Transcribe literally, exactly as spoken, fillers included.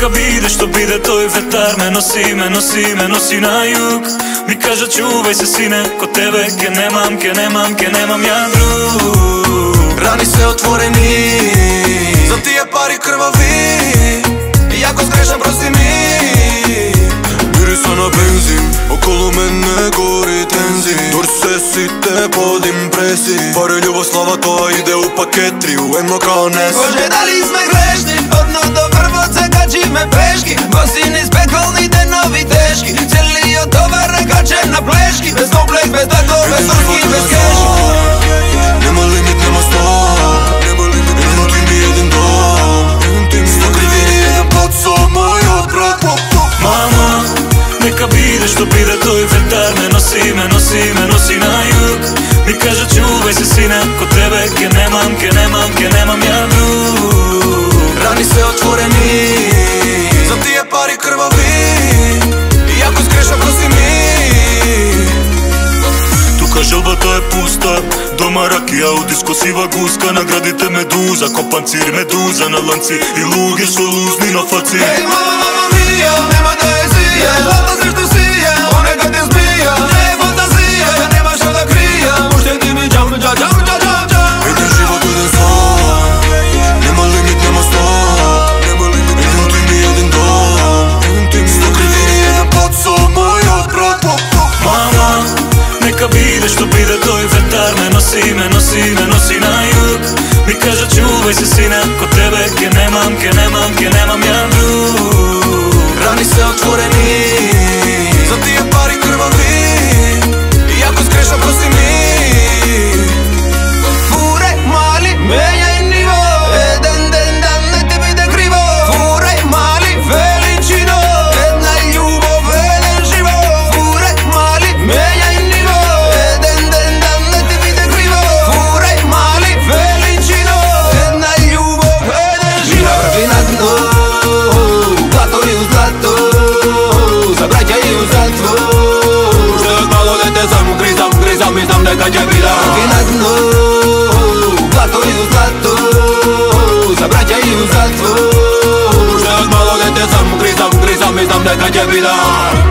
kabide što bide, to je vetar. Me nosi, me nosi, me nosi na jug. Mi kaže čuvaj se sine, kod tebe ke nemam, ke nemam, ke nemam ja drug. Rani se otvoreni, za ti je pari krvavi. I ako zgrešam prosti mi. Mirisa na benzin, okolo mene gori tenzin. Dorse si te pod impresi, pare ljubav slava toa ide u paketri, u jedno kao nes. Bože da li sme grešni, odno do vrvoca kači me peški. Gosin iz pekalni denovi teški, cijeli od tovare kače na pleški. Bez noblek, bez dato, bez orki, bez keši. Nema limit, nema stop, jedno ti mi jedin dom. Sto krivini jedan pod sobom i odbrat. Mama, neka bide što bide, to je vetar. Me nosi, me nosi, me nosi na jug. Mi kaže čuvaj se sine, kod tebe ke nemam, ke nemam, ke nemam ja drug. Rani se otvoreni, za ti je pari krvavi. I ako zgrešam prosti mi. Tuka želba ta je pusta, doma rakija u disko siva guska. Nagradite meduza, kopan cir meduza na lanci i luge što luzni na faci. Ej mama, mama mija, nema da je zija, zlata se što sija, one kad te zbija. Ne je fantazija, ja nema što da krija, ušteni mi džam, džam, džam, džam, džam, džam. Ejte život ide sam, nema limit, nema stop, jedno ti mi jedin dom. Sto krivini jedan pod sobom i odbrat. Mama, neka bide što bide, to je vetar. Me nosi, me nosi, me nosi na jug. Mi kaže čuvaj se sine, kod tebe ke nemam, ke nemam, ke nemam ja drug. Rani se otvoreni, za ti je pari krvavi. I ako zgrešam prosti mi. Furaj mali, menjaj nivo. Jedan den dan ne te bide krivo. Furaj mali, veličino. Jedna ljubav, jedan život. Furaj mali, menjaj nivo. Jedan den dan ne te bide krivo. Furaj mali, veličino. Jedna ljubav, jedan život. Napravi na dno. Mi znam da je kad je bila. Napravi na dnu, u plato i u zlatu. Za braća i u zatvu. Što je od malo dete sam u krizam, u krizam. Mi znam da je kad je bila.